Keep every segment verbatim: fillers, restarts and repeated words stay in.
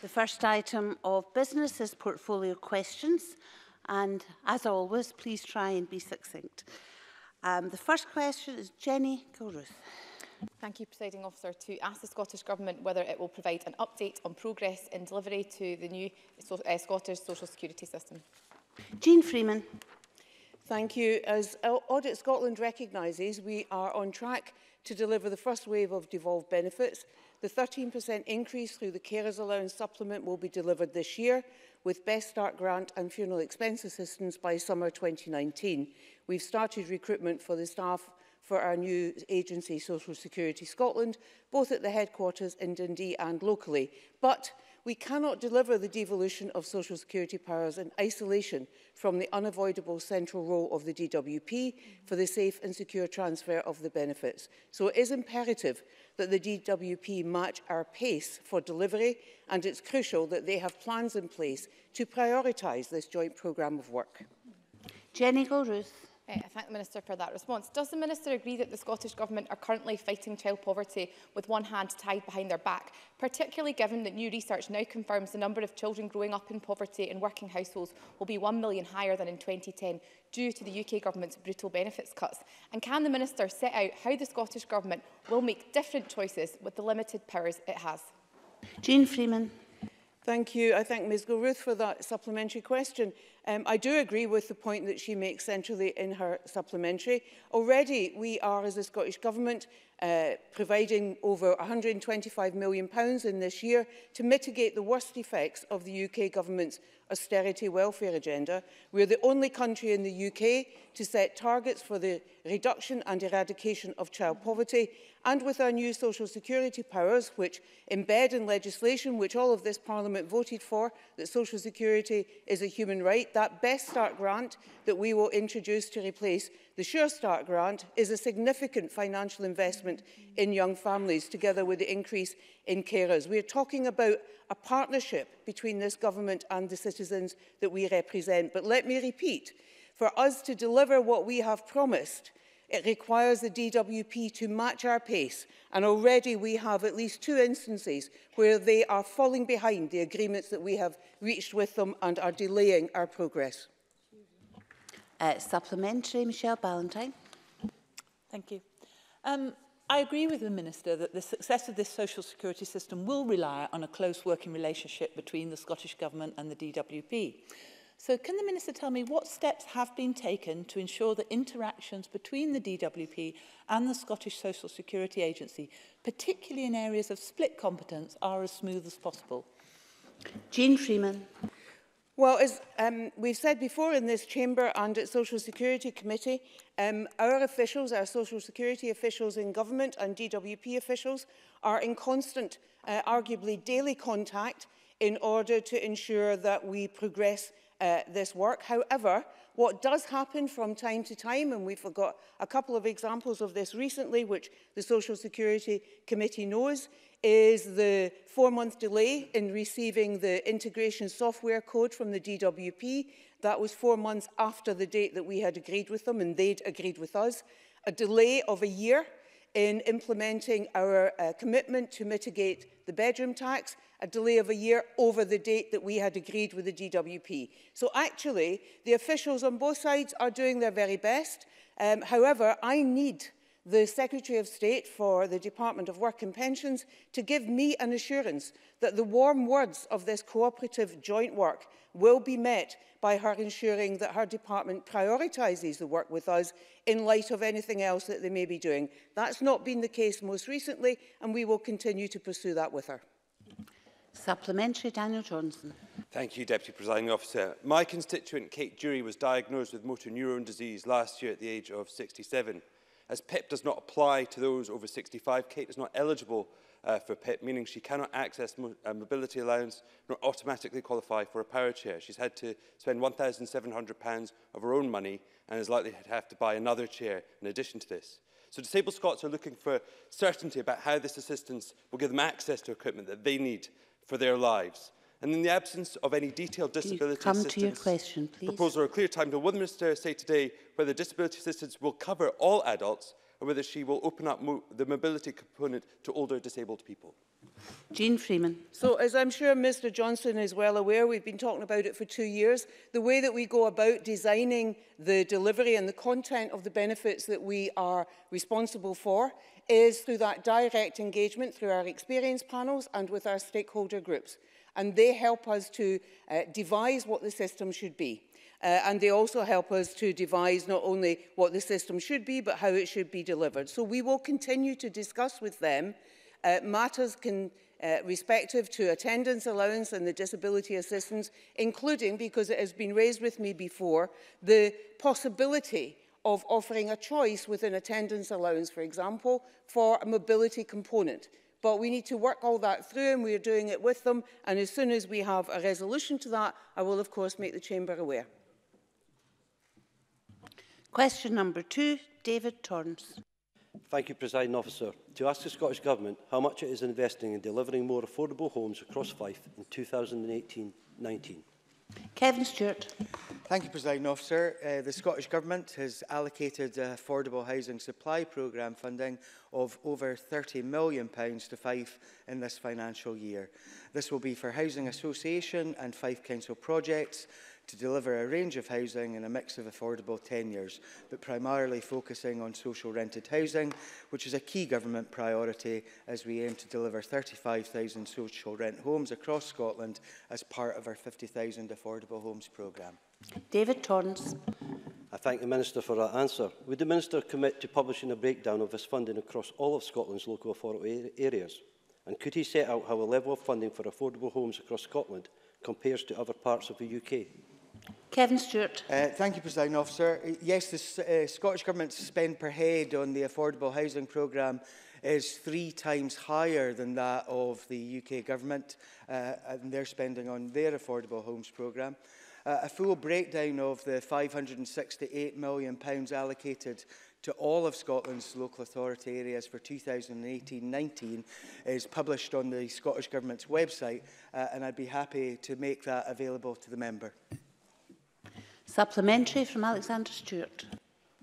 The first item of business is portfolio questions, and as always, please try and be succinct. Um, the first question is Jenny Gilruth. Thank you, Presiding Officer. To ask the Scottish Government whether it will provide an update on progress in delivery to the new so uh, Scottish Social Security system. Jeane Freeman. Thank you. As Audit Scotland recognises, we are on track to deliver the first wave of devolved benefits. The thirteen percent increase through the carers allowance supplement will be delivered this year, with Best Start grant and funeral expense assistance by summer twenty nineteen. We've started recruitment for the staff for our new agency, Social Security Scotland, both at the headquarters in Dundee and locally. But we cannot deliver the devolution of Social Security powers in isolation from the unavoidable central role of the D W P for the safe and secure transfer of the benefits. So it is imperative that the D W P match our pace for delivery, and it's crucial that they have plans in place to prioritise this joint programme of work. Jenny Gilruth. Uh, I thank the Minister for that response. Does the Minister agree that the Scottish Government are currently fighting child poverty with one hand tied behind their back, particularly given that new research now confirms the number of children growing up in poverty in working households will be one million higher than in twenty ten due to the U K Government's brutal benefits cuts? And can the Minister set out how the Scottish Government will make different choices with the limited powers it has? Jeane Freeman. Thank you. I thank Ms Gilruth for that supplementary question. Um, I do agree with the point that she makes centrally in her supplementary. Already we are, as the Scottish Government, uh, providing over one hundred and twenty-five million pounds in this year to mitigate the worst effects of the U K Government's austerity welfare agenda. We are the only country in the U K to set targets for the reduction and eradication of child poverty. And with our new Social Security powers, which embed in legislation, which all of this Parliament voted for, that Social Security is a human right, that Best Start grant that we will introduce to replace the Sure Start grant is a significant financial investment in young families, together with the increase in carers. We are talking about a partnership between this government and the citizens that we represent. But let me repeat, for us to deliver what we have promised, it requires the D W P to match our pace, and already we have at least two instances where they are falling behind the agreements that we have reached with them and are delaying our progress. Uh, supplementary, Michelle Ballantyne. Thank you. Um, I agree with the Minister that the success of this social security system will rely on a close working relationship between the Scottish Government and the D W P. So can the Minister tell me what steps have been taken to ensure that interactions between the D W P and the Scottish Social Security Agency, particularly in areas of split competence, are as smooth as possible? Jeane Freeman. Well, as um, we've said before in this chamber and at Social Security Committee, um, our officials, our Social Security officials in government and D W P officials are in constant, uh, arguably daily contact in order to ensure that we progress Uh, this work. However, what does happen from time to time, and we've got a couple of examples of this recently, which the Social Security Committee knows, is the four-month delay in receiving the integration software code from the D W P. That was four months after the date that we had agreed with them, and they'd agreed with us. A delay of a year in implementing our uh, commitment to mitigate the bedroom tax, a delay of a year over the date that we had agreed with the D W P. So actually, the officials on both sides are doing their very best. Um, however, I need the Secretary of State for the Department of Work and Pensions to give me an assurance that the warm words of this cooperative joint work will be met by her ensuring that her department prioritises the work with us in light of anything else that they may be doing. That's not been the case most recently, and we will continue to pursue that with her. Supplementary, Daniel Johnson. Thank you, Deputy Presiding Officer. My constituent, Kate Durie, was diagnosed with motor neurone disease last year at the age of sixty-seven. As P I P does not apply to those over sixty-five, Kate is not eligible uh, for P I P, meaning she cannot access mo a mobility allowance nor automatically qualify for a power chair. She's had to spend one thousand seven hundred pounds of her own money and is likely to have to buy another chair in addition to this. So disabled Scots are looking for certainty about how this assistance will give them access to equipment that they need for their lives. And in the absence of any detailed disability come assistance to your question, please? Proposal or a clear timetable, will the Minister say today whether disability assistance will cover all adults or whether she will open up mo the mobility component to older disabled people? Jeane Freeman. So, as I'm sure Mr Johnson is well aware, we've been talking about it for two years. The way that we go about designing the delivery and the content of the benefits that we are responsible for is through that direct engagement, through our experience panels and with our stakeholder groups. And they help us to uh, devise what the system should be. Uh, and they also help us to devise not only what the system should be, but how it should be delivered. So we will continue to discuss with them uh, matters can, uh, respective to attendance allowance and the disability assistance, including, because it has been raised with me before, the possibility of offering a choice within attendance allowance, for example, for a mobility component. But we need to work all that through, and we're doing it with them. And as soon as we have a resolution to that, I will, of course, make the Chamber aware. Question number two, David Torrance. Thank you, Presiding Officer. To ask the Scottish Government how much it is investing in delivering more affordable homes across Fife in two thousand eighteen nineteen. Kevin Stewart. Thank you, Presiding Officer. Uh, the Scottish Government has allocated uh, affordable housing supply programme funding of over thirty million pounds to Fife in this financial year. This will be for housing association and Fife Council projects to deliver a range of housing in a mix of affordable tenures, but primarily focusing on social rented housing, which is a key government priority as we aim to deliver thirty-five thousand social rent homes across Scotland as part of our fifty thousand affordable homes programme. David Torrance. I thank the Minister for that answer. Would the Minister commit to publishing a breakdown of this funding across all of Scotland's local authority areas? And could he set out how a level of funding for affordable homes across Scotland compares to other parts of the U K? Kevin Stewart. Uh, thank you, Presiding Officer. Yes, the uh, Scottish Government's spend per head on the affordable housing programme is three times higher than that of the U K Government uh, and their spending on their affordable homes programme. Uh, a full breakdown of the five hundred and sixty-eight million pounds allocated to all of Scotland's local authority areas for two thousand eighteen nineteen is published on the Scottish Government's website, uh, and I'd be happy to make that available to the member. Supplementary from Alexander Stewart.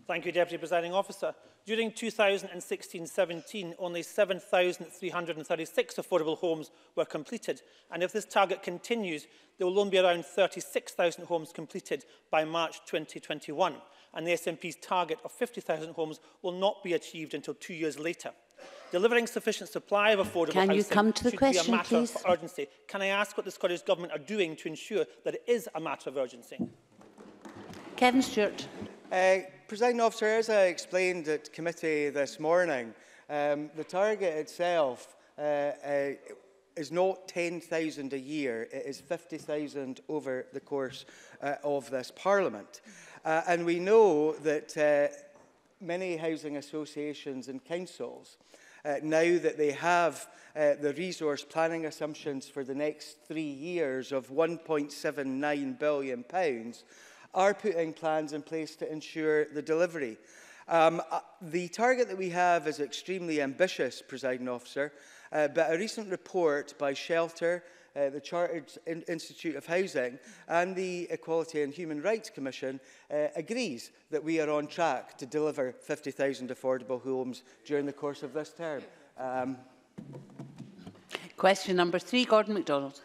Thank you, Deputy Presiding Officer. During two thousand sixteen seventeen, only seven thousand three hundred and thirty-six affordable homes were completed, and if this target continues, there will only be around thirty-six thousand homes completed by March twenty twenty-one, and the S N P's target of fifty thousand homes will not be achieved until two years later. Delivering sufficient supply of affordable Can housing you come to the should question, be a matter please? of urgency. Can I ask what the Scottish Government are doing to ensure that it is a matter of urgency? Kevin Stewart. Uh, Presiding Officer, as I explained at committee this morning, um, the target itself uh, uh, is not ten thousand a year, it is fifty thousand over the course uh, of this Parliament. Uh, and we know that uh, many housing associations and councils, uh, now that they have uh, the resource planning assumptions for the next three years of one point seven nine billion pounds, are putting plans in place to ensure the delivery. Um, uh, the target that we have is extremely ambitious, Presiding Officer, uh, but a recent report by Shelter, uh, the Chartered Institute of Housing and the Equality and Human Rights Commission uh, agrees that we are on track to deliver fifty thousand affordable homes during the course of this term. Um, Question number three, Gordon MacDonald.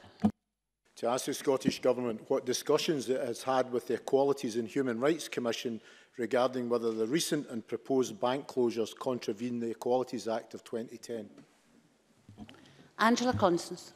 To ask the Scottish Government what discussions it has had with the Equality and Human Rights Commission regarding whether the recent and proposed bank closures contravene the Equalities Act of twenty ten. Angela Constance.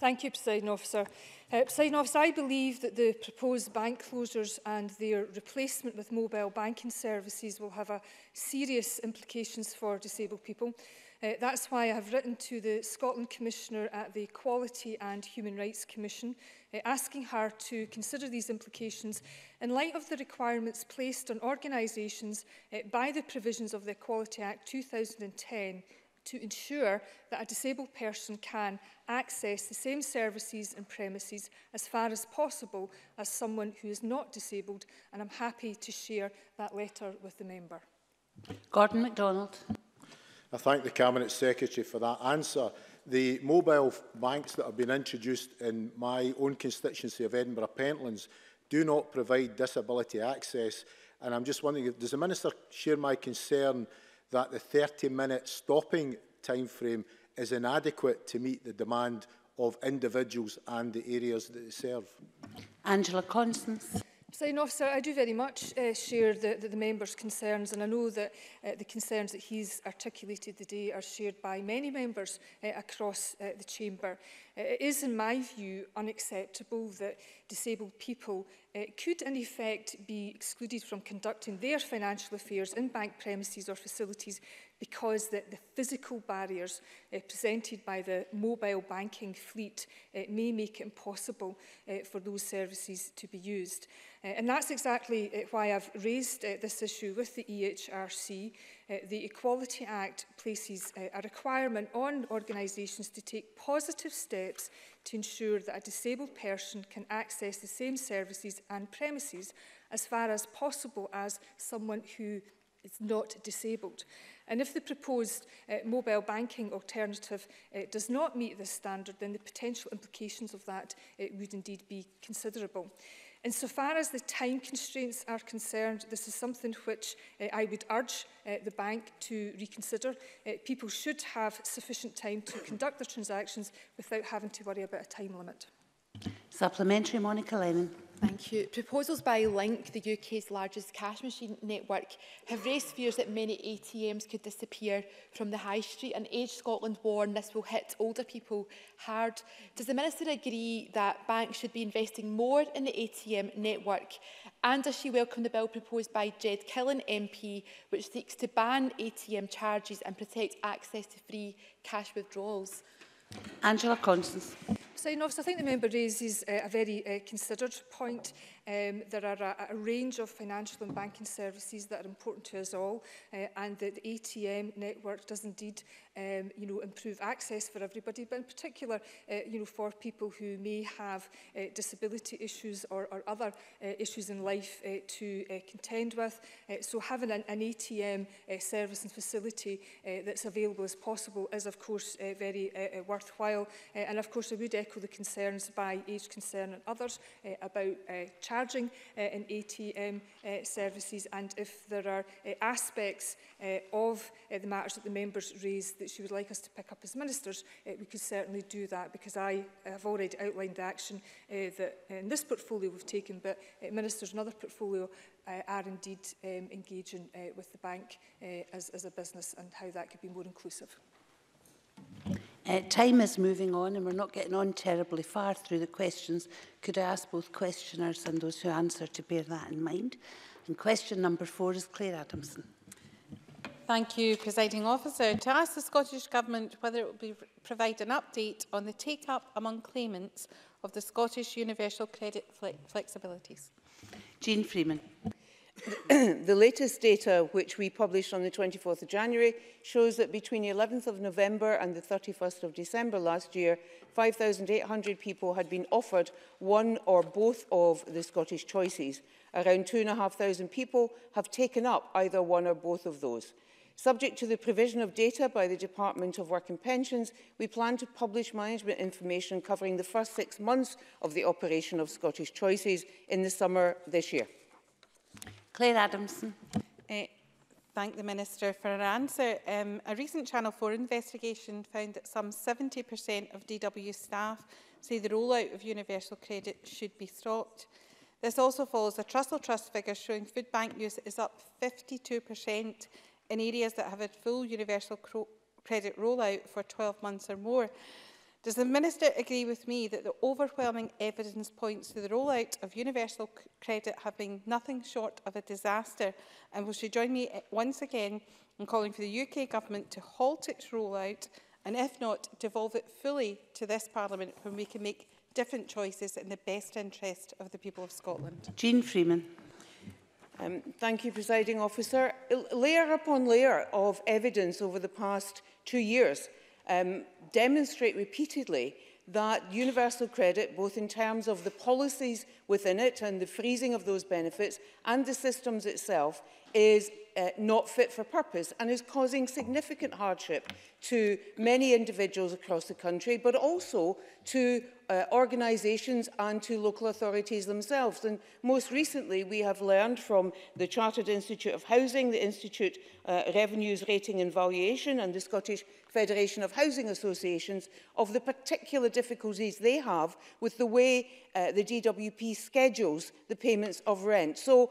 Thank you, Presiding Officer. Uh, Presiding Officer, I believe that the proposed bank closures and their replacement with mobile banking services will have a serious implications for disabled people. Uh, that's why I have written to the Scotland Commissioner at the Equality and Human Rights Commission, uh, asking her to consider these implications in light of the requirements placed on organisations uh, by the provisions of the Equality Act two thousand ten to ensure that a disabled person can access the same services and premises as far as possible as someone who is not disabled, and I'm happy to share that letter with the member. Gordon MacDonald. I thank the Cabinet Secretary for that answer. The mobile banks that have been introduced in my own constituency of Edinburgh Pentlands do not provide disability access, and I'm just wondering, does the Minister share my concern that the thirty minute stopping time frame is inadequate to meet the demand of individuals and the areas that they serve. Angela Constance. Presiding Officer, I do very much uh, share the, the, the member's concerns, and I know that uh, the concerns that he's articulated today are shared by many members uh, across uh, the chamber. Uh, it is, in my view, unacceptable that disabled people uh, could, in effect, be excluded from conducting their financial affairs in bank premises or facilities because the, the physical barriers uh, presented by the mobile banking fleet uh, may make it impossible uh, for those services to be used. Uh, and that's exactly uh, why I've raised uh, this issue with the E H R C. Uh, the Equality Act places uh, a requirement on organisations to take positive steps to ensure that a disabled person can access the same services and premises as far as possible as someone who is not disabled. And if the proposed uh, mobile banking alternative uh, does not meet this standard, then the potential implications of that uh, would indeed be considerable. Insofar as the time constraints are concerned, this is something which uh, I would urge uh, the bank to reconsider. Uh, people should have sufficient time to conduct their transactions without having to worry about a time limit. Supplementary, Monica Lennon. Thank you. Proposals by Link, the U K's largest cash machine network, have raised fears that many A T Ms could disappear from the high street, and Age Scotland warned this will hit older people hard. Does the Minister agree that banks should be investing more in the A T M network? And does she welcome the bill proposed by Jed Killen M P, which seeks to ban A T M charges and protect access to free cash withdrawals? Angela Constance. So, you know, so I think the member raises uh, a very uh, considered point. Um, there are a, a range of financial and banking services that are important to us all, uh, and the, the A T M network does indeed um, you know, improve access for everybody, but in particular uh, you know, for people who may have uh, disability issues or, or other uh, issues in life uh, to uh, contend with. Uh, so having an, an A T M uh, service and facility uh, that's available as possible is, of course, uh, very uh, worthwhile. Uh, and, of course, I would echo the concerns by Age Concern and others uh, about uh, charging uh, in A T M uh, services, and if there are uh, aspects uh, of uh, the matters that the members raised that she would like us to pick up as ministers, uh, we could certainly do that, because I have already outlined the action uh, that in this portfolio we've taken, but uh, ministers in other portfolio uh, are indeed um, engaging uh, with the bank uh, as, as a business, and how that could be more inclusive. Uh, time is moving on, and we're not getting on terribly far through the questions. Could I ask both questioners and those who answer to bear that in mind? And question number four is Claire Adamson. Thank you, Presiding Officer. To ask the Scottish Government whether it will be, provide an update on the take-up among claimants of the Scottish Universal Credit fle flexibilities. Jeane Freeman. The latest data, which we published on the twenty-fourth of January, shows that between the eleventh of November and the thirty-first of December last year, five thousand eight hundred people had been offered one or both of the Scottish choices. Around two thousand five hundred people have taken up either one or both of those. Subject to the provision of data by the Department of Work and Pensions, we plan to publish management information covering the first six months of the operation of Scottish choices in the summer this year. Claire Adamson. Uh, thank the Minister for her answer. Um, a recent Channel four investigation found that some seventy percent of D W staff say the rollout of universal credit should be stopped. This also follows a Trussell Trust figure showing food bank use is up fifty-two percent in areas that have had full universal credit rollout for twelve months or more. Does the Minister agree with me that the overwhelming evidence points to the rollout of universal credit having nothing short of a disaster? And will she join me once again in calling for the U K Government to halt its rollout, and if not, devolve it fully to this Parliament, when we can make different choices in the best interest of the people of Scotland? Jeane Freeman. Um, thank you, Presiding Officer. Layer upon layer of evidence over the past two years Um, demonstrate repeatedly that universal credit, both in terms of the policies within it and the freezing of those benefits and the systems itself, is uh, not fit for purpose and is causing significant hardship to many individuals across the country, but also to uh, organisations and to local authorities themselves. And most recently, we have learned from the Chartered Institute of Housing, the Institute uh, Revenues Rating and Valuation, and the Scottish Federation of Housing Associations of the particular difficulties they have with the way uh, the D W P schedules the payments of rent. So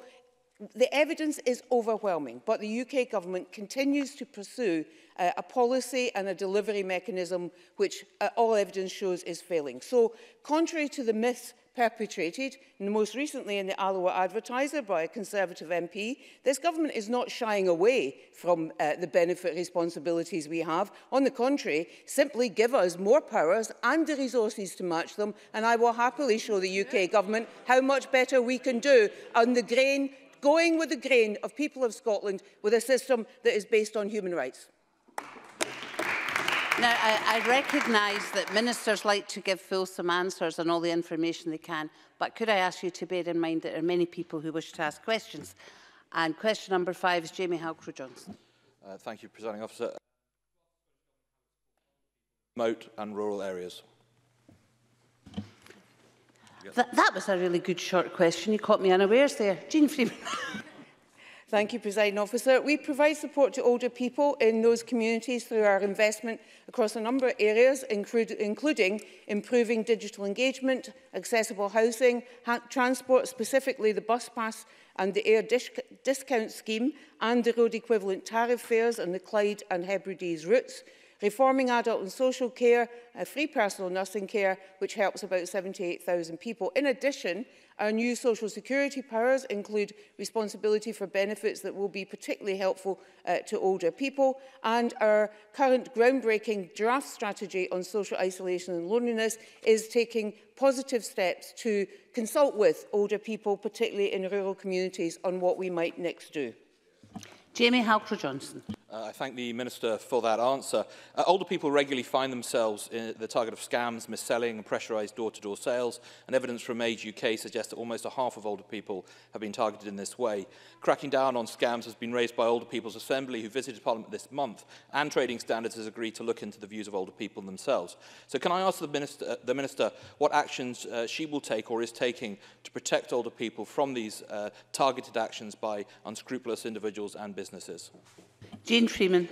the evidence is overwhelming, but the U K government continues to pursue uh, a policy and a delivery mechanism which uh, all evidence shows is failing. So, contrary to the myths perpetrated, most recently in the Alloa Advertiser by a Conservative M P, this government is not shying away from uh, the benefit responsibilities we have. On the contrary, simply give us more powers and the resources to match them, and I will happily show the U K government how much better we can do on the grain, going with the grain of people of Scotland with a system that is based on human rights. Now, I, I recognise that ministers like to give fulsome answers on all the information they can, but could I ask you to bear in mind that there are many people who wish to ask questions? And question number five is Jamie Halcro Johnston. Uh, thank you, Presiding Officer. Remote and rural areas. Th that was a really good short question. You caught me unawares there. Jeane Freeman. Thank you, Presiding Officer. We provide support to older people in those communities through our investment across a number of areas, including improving digital engagement, accessible housing, transport, specifically the bus pass and the air dis discount scheme, and the road equivalent tariff fares and the Clyde and Hebrides routes, reforming adult and social care, uh, free personal nursing care, which helps about seventy-eight thousand people. In addition, our new Social Security powers include responsibility for benefits that will be particularly helpful uh, to older people, and our current groundbreaking draft strategy on social isolation and loneliness is taking positive steps to consult with older people, particularly in rural communities, on what we might next do. Jamie Halcro Johnston. Uh, I thank the Minister for that answer. Uh, older people regularly find themselves in the target of scams, mis-selling and pressurised door-to-door sales, and evidence from Age U K suggests that almost a half of older people have been targeted in this way. Cracking down on scams has been raised by Older People's Assembly, who visited Parliament this month, and Trading Standards has agreed to look into the views of older people themselves. So can I ask the Minister, uh, the minister what actions uh, she will take or is taking to protect older people from these uh, targeted actions by unscrupulous individuals and businesses? Jeane Freeman.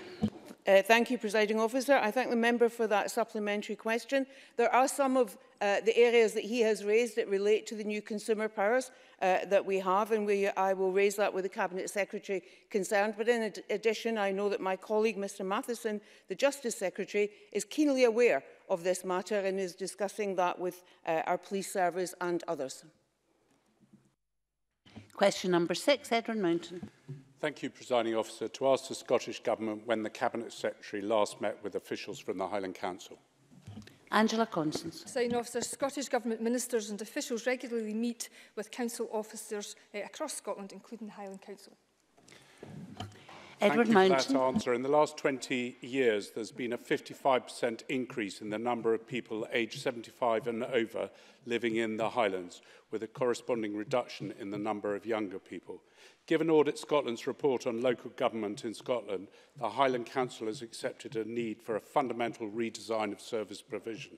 Uh, thank you, Presiding Officer. I thank the member for that supplementary question. There are some of uh, the areas that he has raised that relate to the new consumer powers uh, that we have, and we, I will raise that with the Cabinet Secretary concerned. But in ad addition, I know that my colleague, Mr Matheson, the Justice Secretary, is keenly aware of this matter and is discussing that with uh, our police service and others. Question number six, Edwin Mountain. Thank you, Presiding Officer, to ask the Scottish Government when the Cabinet Secretary last met with officials from the Highland Council. Angela Constance. Presiding Officer, Scottish Government ministers and officials regularly meet with council officers uh, across Scotland, including the Highland Council. Edward Mountain. Thank you for that answer. In the last twenty years, there's been a fifty-five percent increase in the number of people aged seventy-five and over living in the Highlands, with a corresponding reduction in the number of younger people. Given Audit Scotland's report on local government in Scotland, the Highland Council has accepted a need for a fundamental redesign of service provision.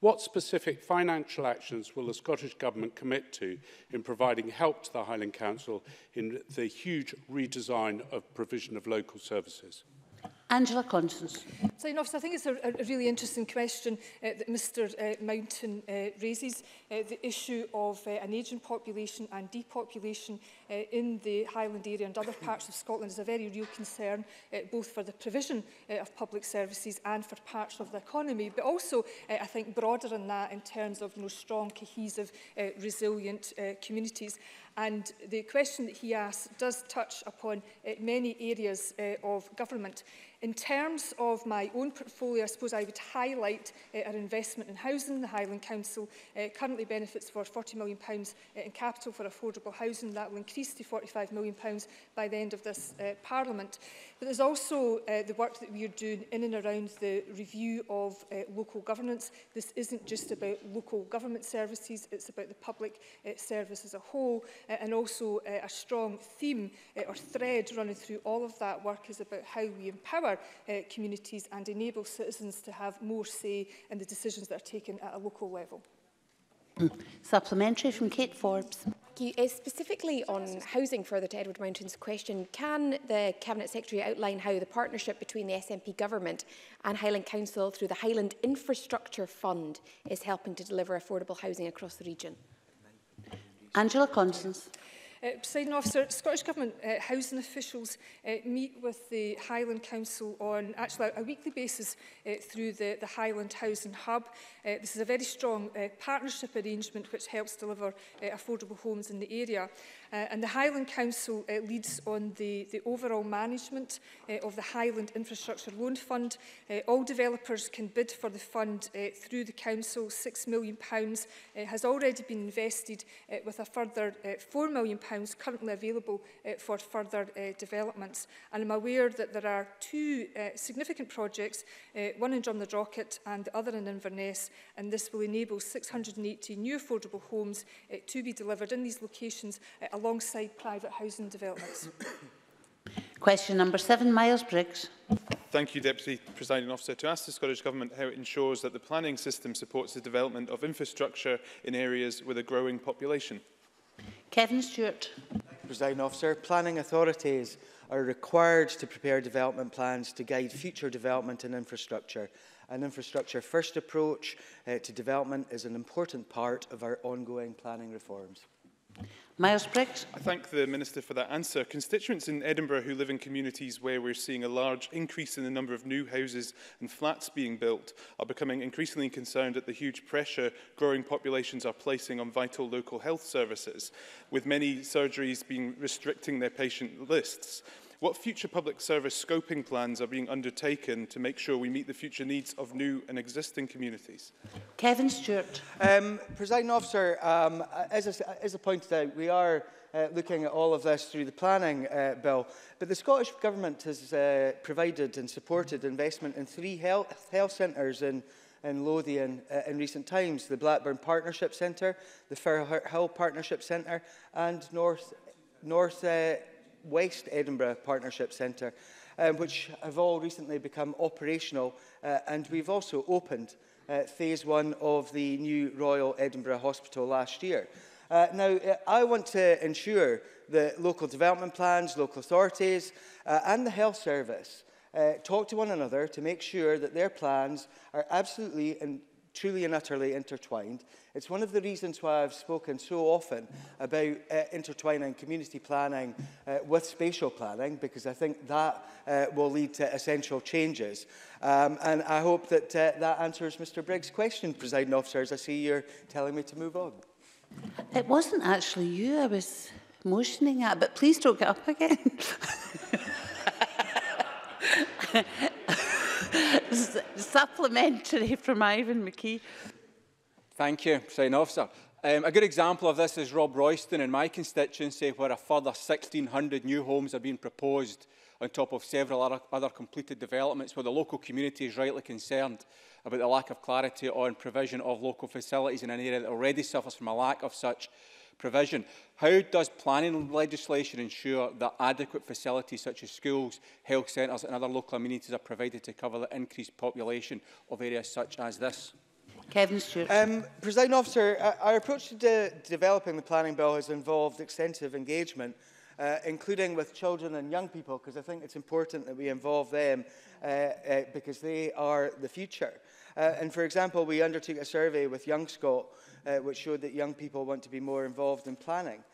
What specific financial actions will the Scottish Government commit to in providing help to the Highland Council in the huge redesign of provision of local services? Angela Constance. So, you know, I think it's a, a really interesting question uh, that Mr uh, Mountain uh, raises. Uh, the issue of uh, an ageing population and depopulation uh, in the Highland area and other parts of Scotland is a very real concern, uh, both for the provision uh, of public services and for parts of the economy, but also, uh, I think, broader than that in terms of, you know, strong, cohesive, uh, resilient uh, communities. And the question that he asks does touch upon uh, many areas uh, of government. In terms of my own portfolio, I suppose I would highlight uh, our investment in housing. The Highland Council uh, currently benefits for forty million pounds uh, in capital for affordable housing. That will increase to forty-five million pounds by the end of this uh, Parliament. But there's also uh, the work that we are doing in and around the review of uh, local governance. This isn't just about local government services, it's about the public uh, service as a whole. uh, and also uh, a strong theme uh, or thread running through all of that work is about how we empower uh, communities and enable citizens to have more say in the decisions that are taken at a local level. Supplementary from Kate Forbes. Thank you. Uh, specifically on housing, further to Edward Mountain's question, can the Cabinet Secretary outline how the partnership between the S N P government and Highland Council through the Highland Infrastructure Fund is helping to deliver affordable housing across the region? Angela Constance. Uh, Presiding Officer, Scottish Government uh, housing officials uh, meet with the Highland Council on actually a weekly basis uh, through the, the Highland Housing Hub. Uh, this is a very strong uh, partnership arrangement which helps deliver uh, affordable homes in the area. Uh, and the Highland Council uh, leads on the, the overall management uh, of the Highland Infrastructure Loan Fund. Uh, all developers can bid for the fund uh, through the Council. six million pounds uh, has already been invested uh, with a further uh, four million pounds currently available uh, for further uh, developments. And I'm aware that there are two uh, significant projects, uh, one in Drumnadocket and the other in Inverness, and this will enable six hundred and eighty new affordable homes uh, to be delivered in these locations uh, alongside private housing developments. Question number seven, Myles Briggs. Thank you, Deputy Presiding Officer. To ask the Scottish Government how it ensures that the planning system supports the development of infrastructure in areas with a growing population. Kevin Stewart. Presiding Officer, planning authorities are required to prepare development plans to guide future development in infrastructure. An infrastructure-first approach uh, to development is an important part of our ongoing planning reforms. Myles Briggs. I thank the Minister for that answer. Constituents in Edinburgh who live in communities where we're seeing a large increase in the number of new houses and flats being built are becoming increasingly concerned at the huge pressure growing populations are placing on vital local health services, with many surgeries being restricting their patient lists. What future public service scoping plans are being undertaken to make sure we meet the future needs of new and existing communities? Kevin Stewart. Um, Presiding Officer, um, as, I, as I pointed out, we are uh, looking at all of this through the planning uh, bill, but the Scottish Government has uh, provided and supported investment in three health, health centres in in Lothian uh, in recent times, the Blackburn Partnership Centre, the Firhill Partnership Centre and North, North uh, West Edinburgh Partnership Centre, um, which have all recently become operational, uh, and we've also opened uh, phase one of the new Royal Edinburgh Hospital last year. Uh, now, I want to ensure that local development plans, local authorities uh, and the health service uh, talk to one another to make sure that their plans are absolutely and truly and utterly intertwined. It's one of the reasons why I've spoken so often about uh, intertwining community planning uh, with spatial planning, because I think that uh, will lead to essential changes. Um, and I hope that uh, that answers Mister Briggs' question, Presiding Officer, as I see you're telling me to move on. It wasn't actually you I was motioning at, but please don't get up again. Supplementary from Ivan McKee. Thank you, Presiding Officer. Um, a good example of this is Rob Royston in my constituency, where a further sixteen hundred new homes are being proposed on top of several other, other completed developments, where the local community is rightly concerned about the lack of clarity on provision of local facilities in an area that already suffers from a lack of such provision. How does planning legislation ensure that adequate facilities such as schools, health centres and other local amenities are provided to cover the increased population of areas such as this? Kevin Stewart. Um, Presiding Officer, uh, our approach to de developing the planning bill has involved extensive engagement, uh, including with children and young people, because I think it's important that we involve them uh, uh, because they are the future. Uh, and for example, we undertook a survey with Young Scot, Uh, which showed that young people want to be more involved in planning.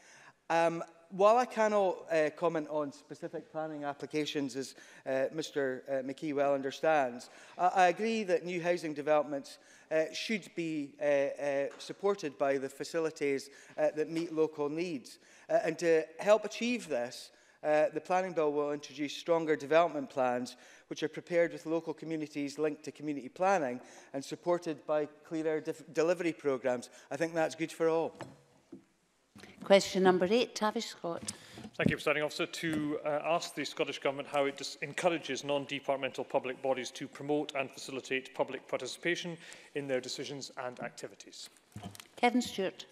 Um, while I cannot uh, comment on specific planning applications, as uh, Mister Uh, McKee well understands, I, I agree that new housing developments uh, should be uh, uh, supported by the facilities uh, that meet local needs. Uh, and to help achieve this, uh, the planning bill will introduce stronger development plans which are prepared with local communities linked to community planning and supported by clearer delivery programmes. I think that's good for all. Question number eight, Tavish Scott. Thank you, Presiding Officer. To uh, ask the Scottish Government how it encourages non-departmental public bodies to promote and facilitate public participation in their decisions and activities. Kevin Stewart.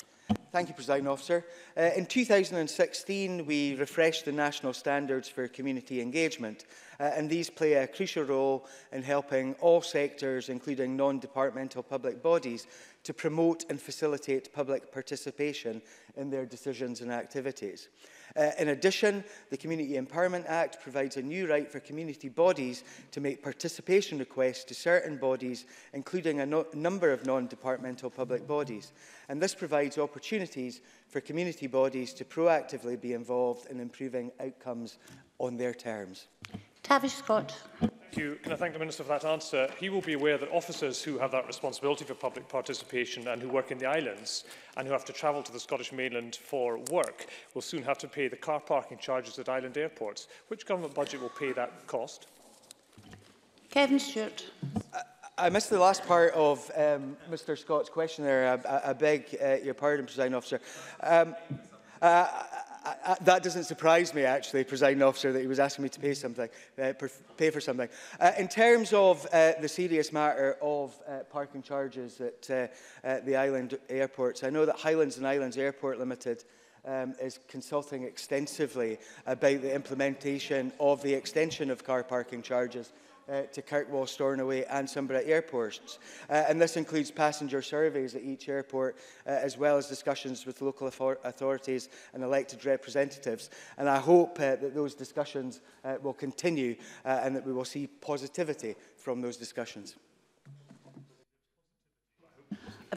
Thank you, Presiding Officer. Uh, in two thousand sixteen, we refreshed the national standards for community engagement, uh, and these play a crucial role in helping all sectors, including non-departmental public bodies, to promote and facilitate public participation in their decisions and activities. Uh, in addition, the Community Empowerment Act provides a new right for community bodies to make participation requests to certain bodies, including a no number of non-departmental public bodies. And this provides opportunities for community bodies to proactively be involved in improving outcomes on their terms. Tavish Scott. Thank you. Can I thank the Minister for that answer? He will be aware that officers who have that responsibility for public participation and who work in the islands and who have to travel to the Scottish mainland for work will soon have to pay the car parking charges at island airports. Which government budget will pay that cost? Kevin Stewart. Uh, I missed the last part of um, Mister Scott's question there. I, I, I beg uh, your pardon, Presiding Officer. Um, uh, I, I, that doesn't surprise me, actually, Presiding Officer, that he was asking me to pay something, uh, per, pay for something. Uh, in terms of uh, the serious matter of uh, parking charges at, uh, at the island airports, I know that Highlands and Islands Airport Limited um, is consulting extensively about the implementation of the extension of car parking charges Uh, to Kirkwall, Stornoway and Edinburgh airports. Uh, and this includes passenger surveys at each airport, uh, as well as discussions with local authorities and elected representatives. And I hope uh, that those discussions uh, will continue uh, and that we will see positivity from those discussions.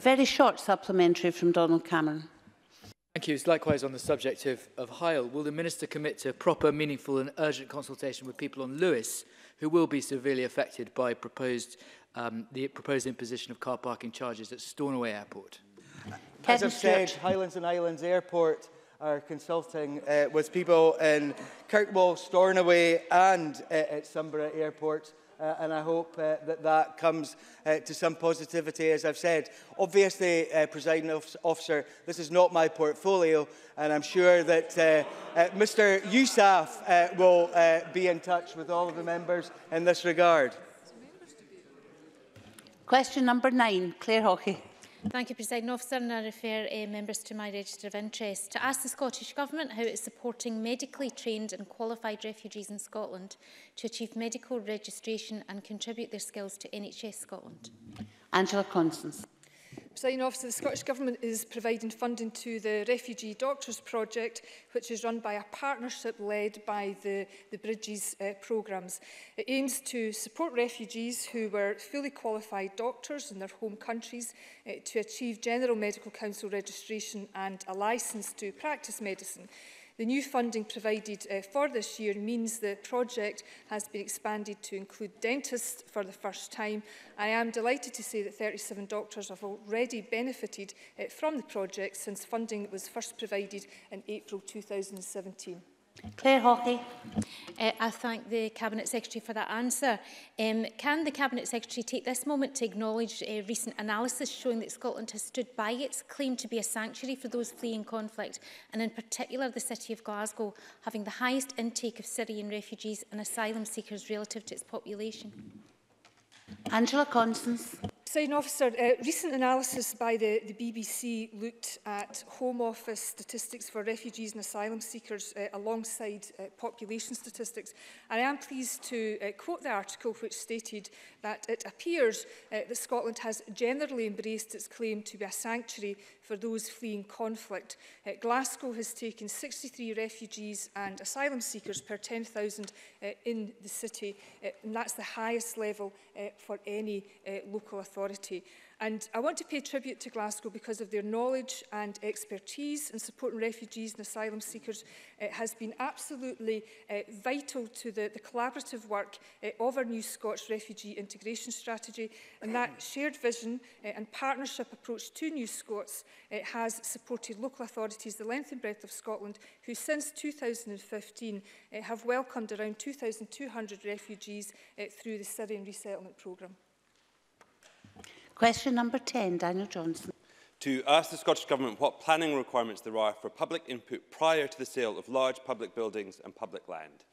A very short supplementary from Donald Cameron. Thank you. It's likewise on the subject of, of Hyle. Will the Minister commit to proper, meaningful and urgent consultation with people on Lewis who will be severely affected by proposed, um, the proposed imposition of car parking charges at Stornoway Airport? As I've said, Highlands and Islands Airport are consulting uh, with people in Kirkwall, Stornoway and uh, at Edinburgh airports. Uh, and I hope uh, that that comes uh, to some positivity, as I've said. Obviously, uh, Presiding Officer, this is not my portfolio, and I'm sure that uh, uh, Mister Yousaf uh, will uh, be in touch with all of the members in this regard. Question number nine, Claire Haughey. Thank you, Presiding Officer, and I refer uh, members to my register of interest to ask the Scottish Government how it is supporting medically trained and qualified refugees in Scotland to achieve medical registration and contribute their skills to N H S Scotland. Angela Constance. Presiding Officer, the Scottish Government is providing funding to the Refugee Doctors Project, which is run by a partnership led by the, the Bridges uh, programmes. It aims to support refugees who were fully qualified doctors in their home countries uh, to achieve General Medical Council registration and a licence to practice medicine. The new funding provided uh, for this year means the project has been expanded to include dentists for the first time. I am delighted to say that thirty-seven doctors have already benefited uh, from the project since funding was first provided in April two thousand seventeen. Claire Haughey. Uh, I thank the Cabinet Secretary for that answer. Um, can the Cabinet Secretary take this moment to acknowledge a recent analysis showing that Scotland has stood by its claim to be a sanctuary for those fleeing conflict, and in particular the city of Glasgow having the highest intake of Syrian refugees and asylum seekers relative to its population? Angela Constance. Presiding Officer, uh, recent analysis by the, the B B C looked at Home Office statistics for refugees and asylum seekers uh, alongside uh, population statistics. And I am pleased to uh, quote the article which stated that it appears uh, that Scotland has generally embraced its claim to be a sanctuary for those fleeing conflict. Uh, Glasgow has taken sixty-three refugees and asylum seekers per ten thousand uh, in the city, uh, and that's the highest level uh, for any uh, local authority. Authority. And I want to pay tribute to Glasgow because of their knowledge and expertise in supporting refugees and asylum seekers. It has been absolutely uh, vital to the, the collaborative work uh, of our New Scots refugee integration strategy, and that shared vision uh, and partnership approach to New Scots uh, has supported local authorities the length and breadth of Scotland, who since two thousand fifteen uh, have welcomed around two thousand two hundred refugees uh, through the Syrian resettlement programme. Question number ten, Daniel Johnson. To ask the Scottish Government what planning requirements there are for public input prior to the sale of large public buildings and public land.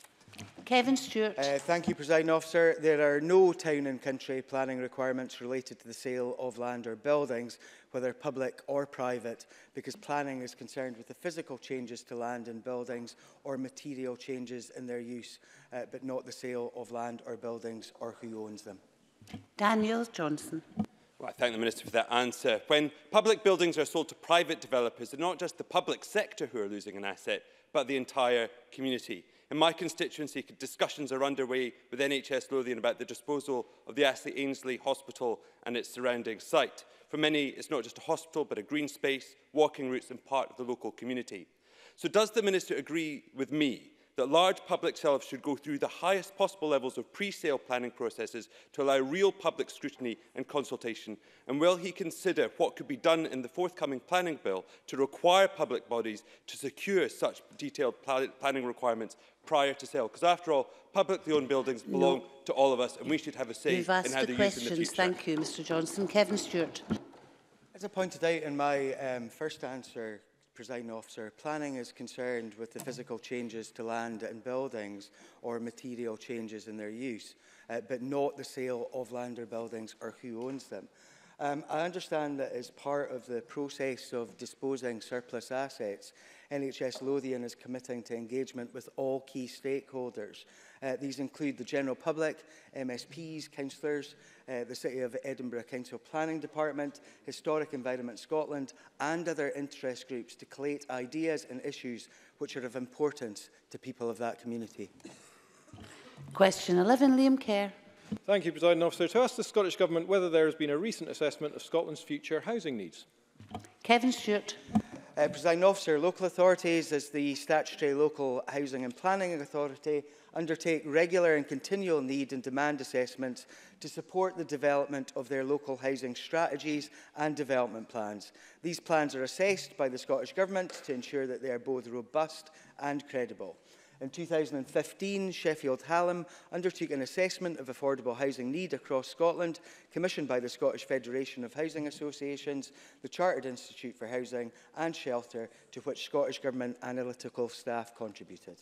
Kevin Stewart. Uh, thank you, Presiding Officer. There are no town and country planning requirements related to the sale of land or buildings, whether public or private, because planning is concerned with the physical changes to land and buildings or material changes in their use, uh, but not the sale of land or buildings or who owns them. Daniel Johnson. Well, I thank the Minister for that answer. When public buildings are sold to private developers, it's not just the public sector who are losing an asset, but the entire community. In my constituency, discussions are underway with N H S Lothian about the disposal of the Astley Ainsley Hospital and its surrounding site. For many, it's not just a hospital, but a green space, walking routes and part of the local community. So does the Minister agree with me that large public sales should go through the highest possible levels of pre-sale planning processes to allow real public scrutiny and consultation? And will he consider what could be done in the forthcoming planning bill to require public bodies to secure such detailed pl- planning requirements prior to sale? Because after all, publicly owned buildings belong no. to all of us, and we should have a say in how they're used in the future. Thank you, Mr Johnson. Kevin Stewart. As I pointed out in my um, first answer, Presiding Officer, planning is concerned with the physical changes to land and buildings or material changes in their use, uh, but not the sale of land or buildings or who owns them. Um, I understand that as part of the process of disposing surplus assets, N H S Lothian is committing to engagement with all key stakeholders. Uh, these include the general public, M S Ps, councillors, uh, the City of Edinburgh Council Planning Department, Historic Environment Scotland and other interest groups to collate ideas and issues which are of importance to people of that community. Question eleven, Liam Kerr. Thank you, Presiding Officer. To ask the Scottish Government whether there has been a recent assessment of Scotland's future housing needs. Kevin Stewart. Uh, Presiding Officer, local authorities, as the statutory local housing and planning authority, undertake regular and continual need and demand assessments to support the development of their local housing strategies and development plans. These plans are assessed by the Scottish Government to ensure that they are both robust and credible. In two thousand fifteen, Sheffield Hallam undertook an assessment of affordable housing need across Scotland, commissioned by the Scottish Federation of Housing Associations, the Chartered Institute for Housing and Shelter, to which Scottish Government analytical staff contributed.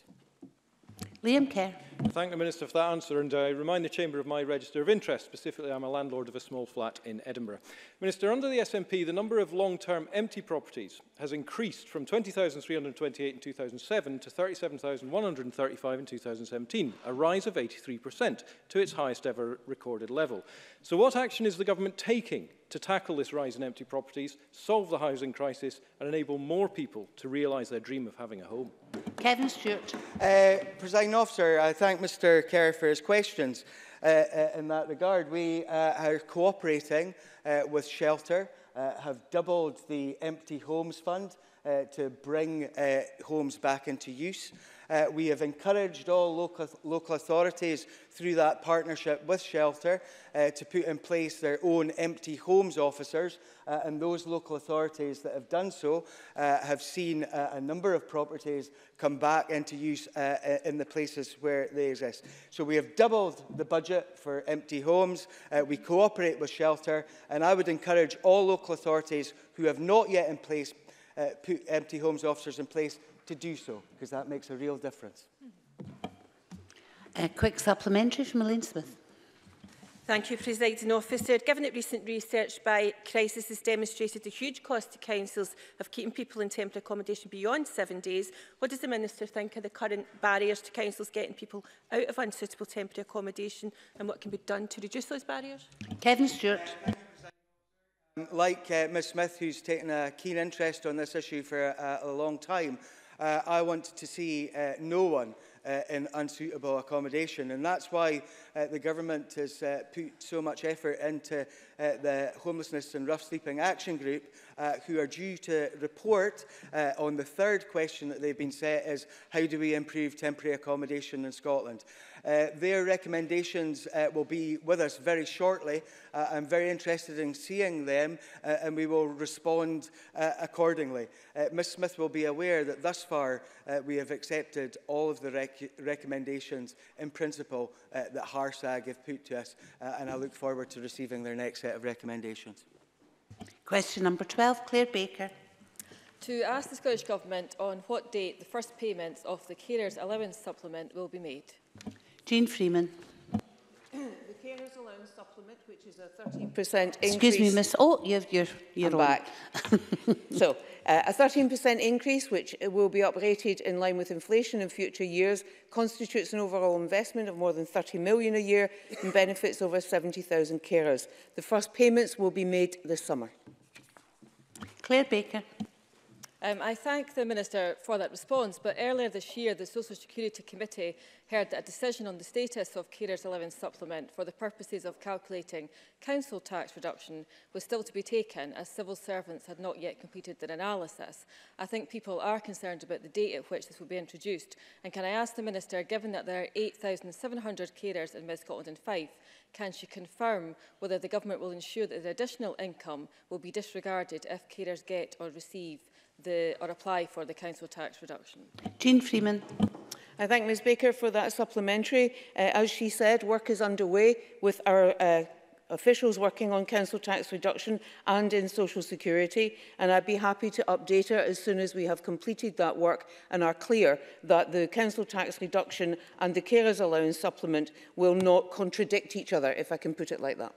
Liam Kerr. I thank the Minister for that answer, and I remind the Chamber of my register of interest. Specifically, I'm a landlord of a small flat in Edinburgh. Minister, under the S N P, the number of long-term empty properties has increased from twenty thousand three hundred twenty-eight in two thousand seven to thirty-seven thousand one hundred thirty-five in two thousand seventeen, a rise of eighty-three percent to its highest ever recorded level. So what action is the Government taking to tackle this rise in empty properties, solve the housing crisis and enable more people to realise their dream of having a home? Kevin Stewart. Uh, Presiding Officer, I thank Mr Kerr for his questions. Uh, uh, in that regard, we uh, are cooperating uh, with Shelter, uh, have doubled the Empty Homes Fund uh, to bring uh, homes back into use. Uh, we have encouraged all local, local authorities through that partnership with Shelter uh, to put in place their own empty homes officers, uh, and those local authorities that have done so uh, have seen uh, a number of properties come back into use uh, in the places where they exist. So we have doubled the budget for empty homes. Uh, we cooperate with Shelter, and I would encourage all local authorities who have not yet in place uh, put empty homes officers in place to do so, because that makes a real difference. A quick supplementary from Elaine Smith. Thank you, Presiding Officer. Given that recent research by Crisis has demonstrated the huge cost to councils of keeping people in temporary accommodation beyond seven days, what does the Minister think are the current barriers to councils getting people out of unsuitable temporary accommodation, and what can be done to reduce those barriers? Kevin Stewart. Um, like uh, Ms Smith, who's taken a keen interest on this issue for uh, a long time, Uh, I want to see uh, no one uh, in unsuitable accommodation, and that's why uh, the Government has uh, put so much effort into uh, the Homelessness and Rough Sleeping Action Group, uh, who are due to report uh, on the third question that they've been set is, how do we improve temporary accommodation in Scotland? Uh, their recommendations uh, will be with us very shortly. Uh, I'm very interested in seeing them, uh, and we will respond uh, accordingly. Uh, Ms Smith will be aware that thus far uh, we have accepted all of the rec recommendations in principle uh, that Harsag have put to us, uh, and I look forward to receiving their next set of recommendations. Question number twelve, Claire Baker. To ask the Scottish Government on what date the first payments of the Carers Allowance Supplement will be made. Jeane Freeman. Supplement, which is a thirteen percent increase. Excuse me, Miss. Oh, you're, you're, you're I'm back. So, uh, a thirteen percent increase, which will be uprated in line with inflation in future years, constitutes an overall investment of more than thirty million pounds a year and benefits over seventy thousand carers. The first payments will be made this summer. Claire Baker. Um, I thank the Minister for that response, but earlier this year the Social Security Committee heard that a decision on the status of Carers Allowance Supplement for the purposes of calculating council tax reduction was still to be taken, as civil servants had not yet completed their analysis. I think people are concerned about the date at which this will be introduced, and can I ask the Minister, given that there are eight thousand seven hundred carers in West Scotland and Fife, can she confirm whether the Government will ensure that the additional income will be disregarded if carers get or receive The, or apply for the council tax reduction? Jeane Freeman. I thank Ms Baker for that supplementary. Uh, as she said, work is underway with our uh, officials working on council tax reduction and in social security, and I'd be happy to update her as soon as we have completed that work and are clear that the council tax reduction and the carers allowance supplement will not contradict each other, if I can put it like that.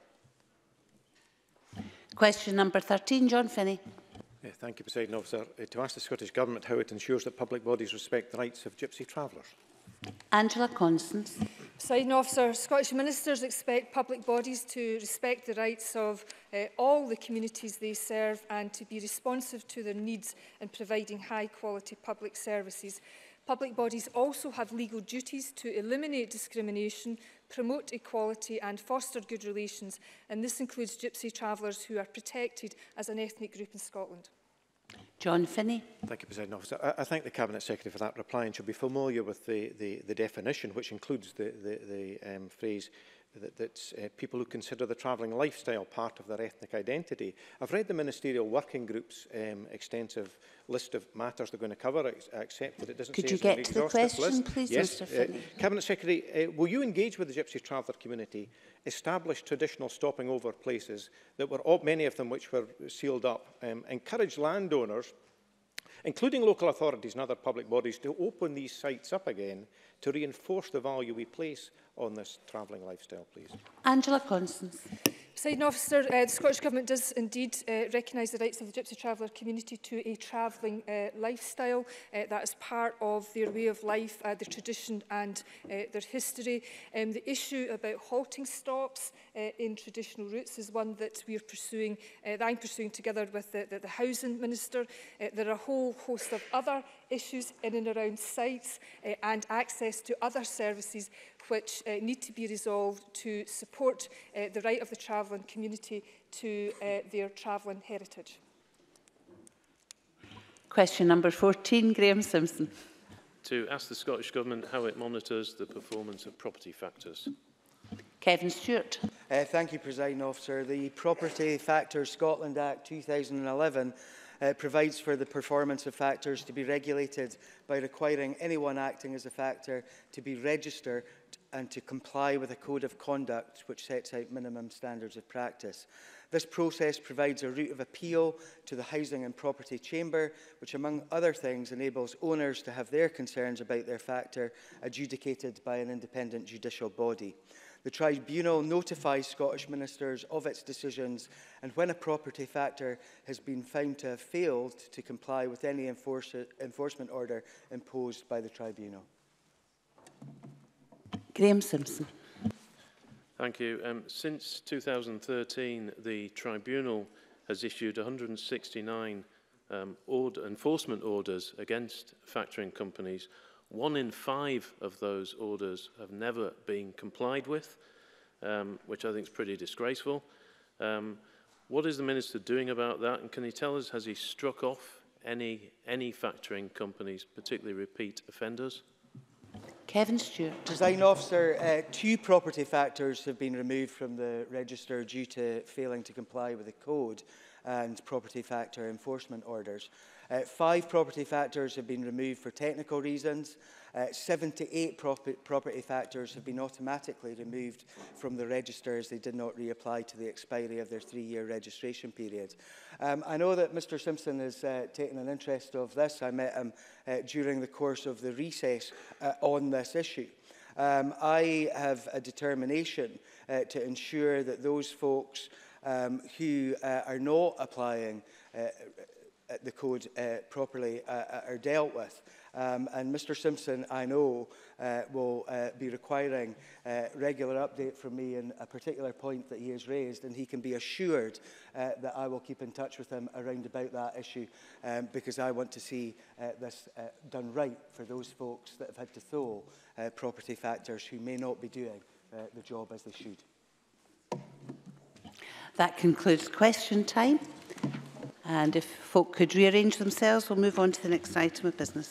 Question number thirteen, John Finney. Thank you, Presiding Officer. Uh, to ask the Scottish Government how it ensures that public bodies respect the rights of gypsy travellers. Angela Constance. Presiding Officer, Scottish Ministers expect public bodies to respect the rights of uh, all the communities they serve and to be responsive to their needs in providing high-quality public services. Public bodies also have legal duties to eliminate discrimination, promote equality and foster good relations, and this includes gypsy travellers who are protected as an ethnic group in Scotland. John Finney. Thank you, President Officer. I, I thank the Cabinet Secretary for that reply and should be familiar with the, the, the definition, which includes the, the, the um, phrase that that's, uh, people who consider the travelling lifestyle part of their ethnic identity. I've read the Ministerial Working Group's um, extensive list of matters they're going to cover, ex except that it doesn't Could say it's an exhaustive list. Could you get to the question, please, yes, Mister Finney? Uh, Cabinet Secretary, uh, will you engage with the gypsy traveller community, establish traditional stopping over places, that were many of them which were sealed up, um, encourage landowners, including local authorities and other public bodies, to open these sites up again to reinforce the value we place on this travelling lifestyle, please? Angela Constance. Presiding Officer, uh, the Scottish Government does indeed uh, recognise the rights of the gypsy traveller community to a travelling uh, lifestyle. Uh, that is part of their way of life, uh, their tradition and uh, their history. Um, the issue about halting stops uh, in traditional routes is one that we are pursuing, uh, that I'm pursuing together with the, the, the Housing Minister. Uh, there are a whole host of other issues in and around sites uh, and access to other services which uh, need to be resolved to support uh, the right of the travelling community to uh, their travelling heritage. Question number fourteen, Graham Simpson. To ask the Scottish Government how it monitors the performance of property factors. Kevin Stewart. Uh, thank you, Presiding Officer. The Property Factors Scotland Act two thousand eleven Uh, provides for the performance of factors to be regulated by requiring anyone acting as a factor to be registered and to comply with a code of conduct which sets out minimum standards of practice. This process provides a route of appeal to the Housing and Property Chamber, which, among other things, enables owners to have their concerns about their factor adjudicated by an independent judicial body. The tribunal notifies Scottish ministers of its decisions, and when a property factor has been found to have failed to comply with any enforce enforcement order imposed by the tribunal. Graham Simpson. Thank you. Um, since two thousand thirteen, the tribunal has issued one hundred sixty-nine um, order enforcement orders against factoring companies. One in five of those orders have never been complied with, um, which I think is pretty disgraceful. Um, what is the Minister doing about that? And can he tell us, has he struck off any, any factoring companies, particularly repeat offenders? Kevin Stewart. Presiding Officer, uh, two property factors have been removed from the register due to failing to comply with the code and property factor enforcement orders. Uh, five property factors have been removed for technical reasons. Uh, seventy-eight prop- property factors have been automatically removed from the register as they did not reapply to the expiry of their three-year registration period. Um, I know that Mister Simpson has uh, taken an interest of this. I met him uh, during the course of the recess uh, on this issue. Um, I have a determination uh, to ensure that those folks um, who uh, are not applying uh, the code uh, properly uh, are dealt with. Um, and Mr Simpson, I know, uh, will uh, be requiring a uh, regular update from me on a particular point that he has raised, and he can be assured uh, that I will keep in touch with him around about that issue, um, because I want to see uh, this uh, done right for those folks that have had to throw uh, property factors who may not be doing uh, the job as they should. That concludes question time. And if folk could rearrange themselves, we'll move on to the next item of business.